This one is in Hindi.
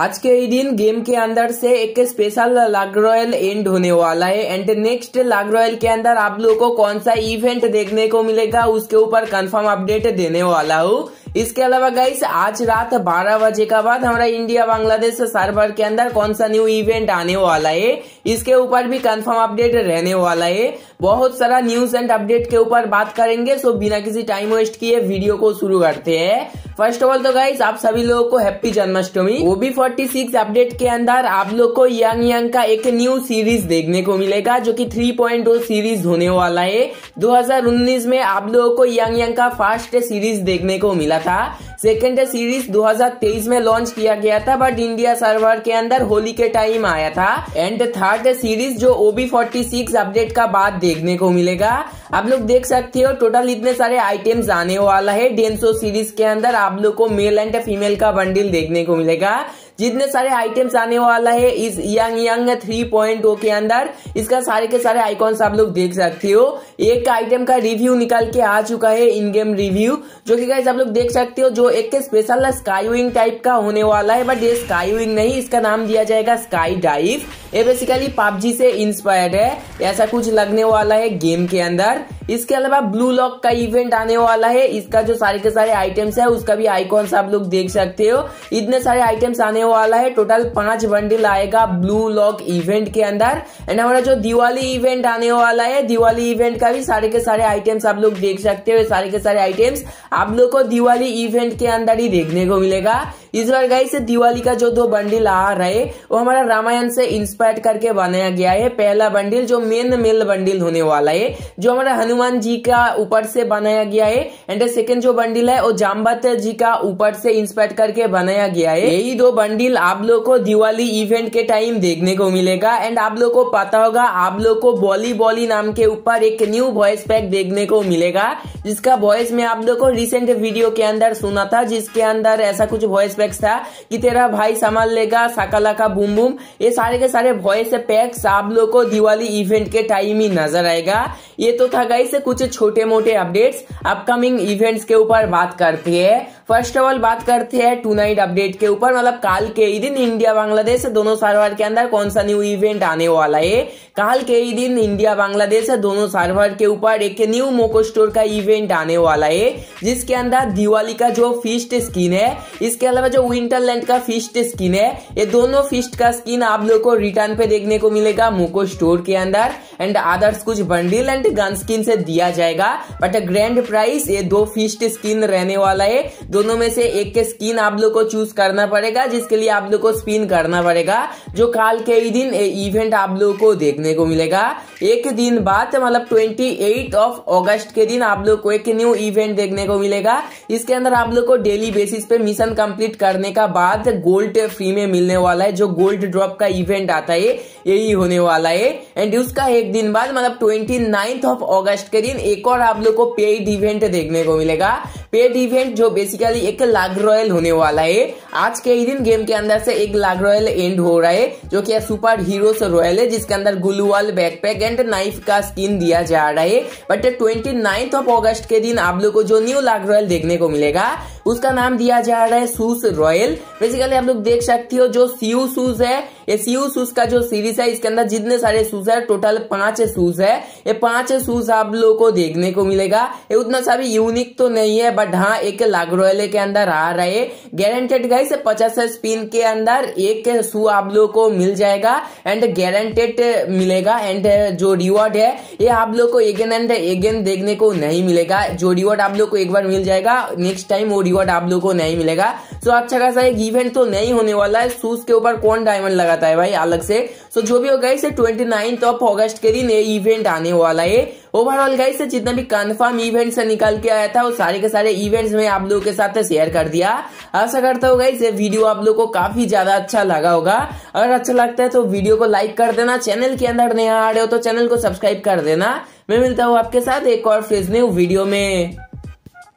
आज के दिन गेम के अंदर से एक स्पेशल लॉक रॉयल एंड होने वाला है एंड नेक्स्ट लॉक रॉयल के अंदर आप लोगों को कौन सा इवेंट देखने को मिलेगा उसके ऊपर कंफर्म अपडेट देने वाला हूँ। इसके अलावा गाइस आज रात 12 बजे के बाद हमारा इंडिया बांग्लादेश सर्वर के अंदर कौन सा न्यू इवेंट आने वाला है इसके ऊपर भी कंफर्म अपडेट रहने वाला है। बहुत सारा न्यूज एंड अपडेट के ऊपर बात करेंगे, सो बिना किसी टाइम वेस्ट किए वीडियो को शुरू करते हैं। फर्स्ट ऑफ ऑल तो गाइस आप सभी लोगों को हैप्पी जन्माष्टमी। OB46 अपडेट के अंदर आप लोग को यंग का एक न्यू सीरीज देखने को मिलेगा जो कि 3.0 सीरीज होने वाला है। 2019 में आप लोगों को यंग का फर्स्ट सीरीज देखने को मिला था। सेकेंड सीरीज 2023 में लॉन्च किया गया था बट इंडिया सर्वर के अंदर होली के टाइम आया था। एंड थर्ड सीरीज जो OB46 अपडेट का बाद देखने को मिलेगा। आप लोग देख सकते हो टोटल इतने सारे आइटम्स आने वाला है। डेंसो सीरीज के अंदर आप लोग को मेल एंड फीमेल का बंडल देखने को मिलेगा। जितने सारे आइटम्स आने वाला है इस यंग 3.0 के अंदर, इसका सारे के सारे आइकॉन्स आप लोग देख सकते हो। एक आइटम का रिव्यू निकल के आ चुका है, इन गेम रिव्यू, जो कि गाइस आप लोग देख सकते हो जो एक स्पेशल स्काई विंग टाइप का होने वाला है बट ये स्काई विंग नहीं, इसका नाम दिया जाएगा स्काई डाइव। ये बेसिकली PUBG से इंस्पायर्ड है, ऐसा कुछ लगने वाला है गेम के अंदर। इसके अलावा ब्लू लॉक का इवेंट आने वाला है, इसका जो सारे के सारे आइटम्स है उसका भी आइकॉन्स आप लोग देख सकते हो। इतने सारे आइटम्स आने वाला है, टोटल 5 बंडल आएगा ब्लू लॉक इवेंट के अंदर। एंड हमारा जो दिवाली इवेंट आने वाला है, दिवाली इवेंट का भी सारे के सारे आइटम्स आप लोग देख सकते हो। सारे के सारे आइटम्स आप लोग को दिवाली इवेंट के अंदर ही देखने को मिलेगा। इस बार गाइस दिवाली का जो 2 बंडल आ रहे वो हमारा रामायण से इंस्पायर्ड करके बनाया गया है। पहला बंडल जो मेन मेल बंडल होने वाला है जो हमारा हनुमान जी का ऊपर से बनाया गया है। एंड सेकंड जो बंडल है वो जाम्बत जी का ऊपर से इंस्पायर्ड करके बनाया गया है। यही 2 बंडल आप लोग को दिवाली इवेंट के टाइम देखने को मिलेगा। एंड आप लोग को पता होगा आप लोग को बॉली बॉली नाम के ऊपर एक न्यू वॉइस पैक देखने को मिलेगा, जिसका वॉइस में आप लोग को रिसेंट वीडियो के अंदर सुना था, जिसके अंदर ऐसा कुछ वॉइस था कि तेरा भाई संभाल लेगा साकाला का बूम बूम। ये सारे के सारे वॉइस पैक्स आप लोग को दिवाली इवेंट के टाइम ही नजर आएगा। ये तो था गाइस कुछ छोटे मोटे अपडेट्स। अपकमिंग इवेंट्स के ऊपर बात करते हैं। फर्स्ट ऑफ ऑल बात करते हैं टू नाइट अपडेट के ऊपर, मतलब काल के ही दिन इंडिया बांग्लादेश दोनों सर्वर के अंदर कौन सा न्यू इवेंट आने वाला है। काल के ही दिन इंडिया बांग्लादेश दोनों सर्वर के ऊपर एक न्यू मोको स्टोर का इवेंट आने वाला है, जिसके अंदर दिवाली का जो फिस्ट स्किन है, इसके अलावा जो विंटरलैंड का फिस्ट स्किन है, ये दोनों फिस्ट का स्किन आप लोग को रिटर्न पे देखने को मिलेगा मोको स्टोर के अंदर। एंड अदर्स कुछ बंडल एंड गन स्किन से दिया जाएगा बट ग्रैंड प्राइस ये 2 फिस्ट स्किन रहने वाला है। दोनों में से एक के स्किन आप लोग को चूज करना पड़ेगा, जिसके लिए आप लोग को स्पिन करना पड़ेगा, जो काल के ही दिन इवेंट आप लोग को देखने को मिलेगा। एक दिन बाद मतलब 28 अगस्त के दिन आप लोग को एक न्यू इवेंट देखने को मिलेगा। इसके अंदर आप लोग को डेली बेसिस पे मिशन कंप्लीट करने का बाद गोल्ड फ्री में मिलने वाला है, जो गोल्ड ड्रॉप का इवेंट आता है यही होने वाला है। एंड उसका एक दिन बाद मतलब 29 अगस्त के दिन एक और आप लोग को पेड इवेंट देखने को मिलेगा। पेड इवेंट जो बेसिकली एक लॉक रॉयल होने वाला है। आज के ही दिन गेम के अंदर से एक लॉक रॉयल एंड हो रहा है जो कि सुपर हीरोस रॉयल है, जिसके अंदर गुलवाल बैकपैक एंड नाइफ का स्किन दिया जा रहा है। बट 29 अगस्त के दिन आप लोग को जो न्यू लॉक रॉयल देखने को मिलेगा उसका नाम दिया जा रहा है शूज रॉयल। बेसिकली आप लोग देख सकते हो जो सीयू शूज है, ये सीयू शूज का जो सीरीज है इसके अंदर जितने सारे शूज है टोटल 5 शूज है। ये 5 शूज आप लोग को देखने को मिलेगा। ये उतना सा भी यूनिक तो नहीं है बट हाँ एक लॉक रॉयल के अंदर आ रहे गारंटेड गाइस 50 स्पिन के अंदर एक शू आप लोग को मिल जाएगा एंड गारंटेड मिलेगा। एंड जो रिवॉर्ड है ये आप लोग को अगेन एंड अगेन देखने को नहीं मिलेगा। जो रिवॉर्ड आप लोग को एक बार मिल जाएगा नेक्स्ट टाइम वो रिवॉर्ड आप लोग को नहीं मिलेगा। तो अच्छा खासा एक इवेंट तो नहीं होने वाला है। शूज के ऊपर कौन डायमंड लगाता है भाई अलग से। तो जो भी हो गाइस 29 अगस्त के दिन ये इवेंट आने वाला है। ओवरऑल गाइस जितना भी कंफर्म इवेंट से निकल के आया था वो सारे के सारे इवेंट्स में आप लोगों के साथ शेयर कर दिया। आशा करता हूँ गाइस ये वीडियो आप लोगों को काफी ज्यादा अच्छा लगा होगा। अगर अच्छा लगता है तो वीडियो को लाइक कर देना, चैनल के अंदर नया आ रहे हो तो चैनल को सब्सक्राइब कर देना। मैं मिलता हूँ आपके साथ एक और फ्रेश न्यू वीडियो में।